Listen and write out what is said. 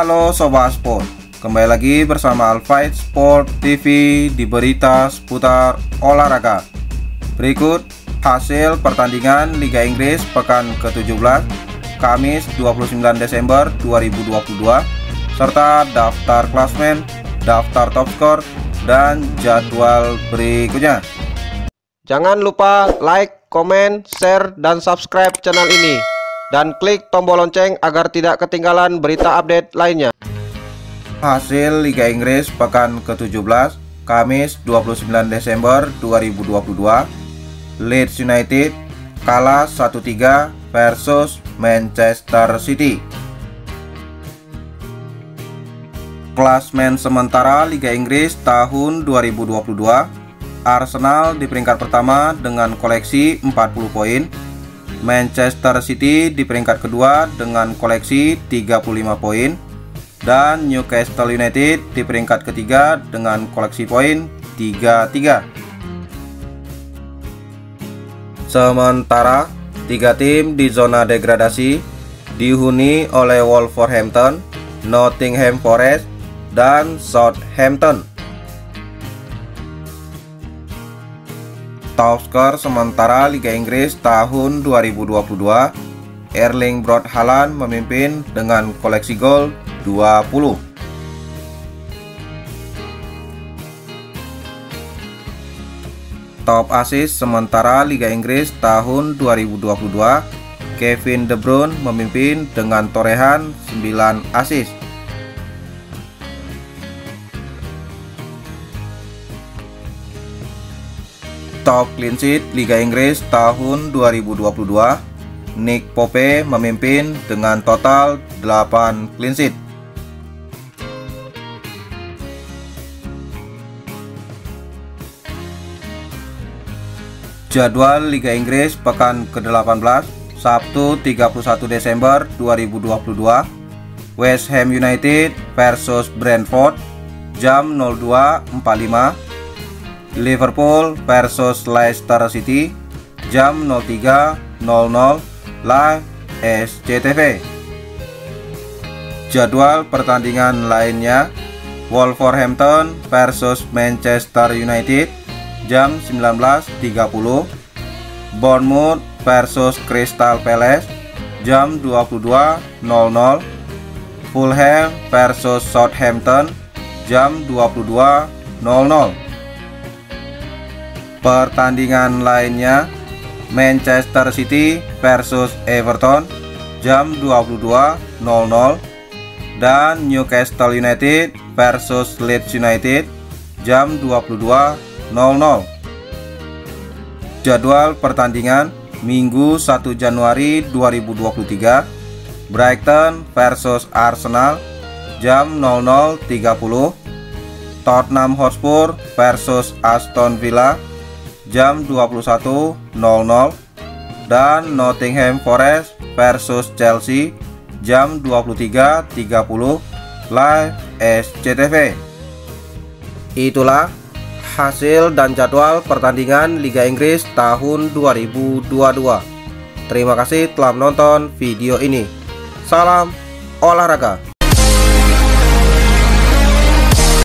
Halo Sobat Sport, kembali lagi bersama Alfaith Sport TV di berita seputar olahraga. Berikut hasil pertandingan Liga Inggris pekan ke-17 Kamis 29 Desember 2022 serta daftar klasmen, daftar top skor, dan jadwal berikutnya. Jangan lupa like, komen, share, dan subscribe channel ini, dan klik tombol lonceng agar tidak ketinggalan berita update lainnya. Hasil Liga Inggris pekan ke-17 Kamis 29 Desember 2022, Leeds United kalah 1-3 versus Manchester City. Klasmen sementara Liga Inggris tahun 2022, Arsenal di peringkat pertama dengan koleksi 40 poin. Manchester City di peringkat kedua dengan koleksi 35 poin, dan Newcastle United di peringkat ketiga dengan koleksi poin 33. Sementara tiga tim di zona degradasi dihuni oleh Wolverhampton, Nottingham Forest, dan Southampton. Top skor sementara Liga Inggris tahun 2022, Erling Braut Haaland memimpin dengan koleksi gol 20. Top assist sementara Liga Inggris tahun 2022, Kevin De Bruyne memimpin dengan torehan 9 assist. Top clean sheet Liga Inggris tahun 2022, Nick Pope memimpin dengan total 8 clean sheet. Jadwal Liga Inggris pekan ke-18 Sabtu 31 Desember 2022, West Ham United versus Brentford jam 02.45. Liverpool versus Leicester City jam 03.00 live SCTV. Jadwal pertandingan lainnya, Wolverhampton versus Manchester United jam 19.30, Bournemouth versus Crystal Palace jam 22.00, Fulham versus Southampton jam 22.00. Pertandingan lainnya, Manchester City versus Everton jam 22.00, dan Newcastle United versus Leeds United jam 22.00. Jadwal pertandingan Minggu 1 Januari 2023, Brighton versus Arsenal jam 00.30, Tottenham Hotspur versus Aston Villa jam 21.00, dan Nottingham Forest versus Chelsea jam 23.30 live SCTV. Itulah hasil dan jadwal pertandingan Liga Inggris tahun 2022. Terima kasih telah menonton video ini. Salam olahraga.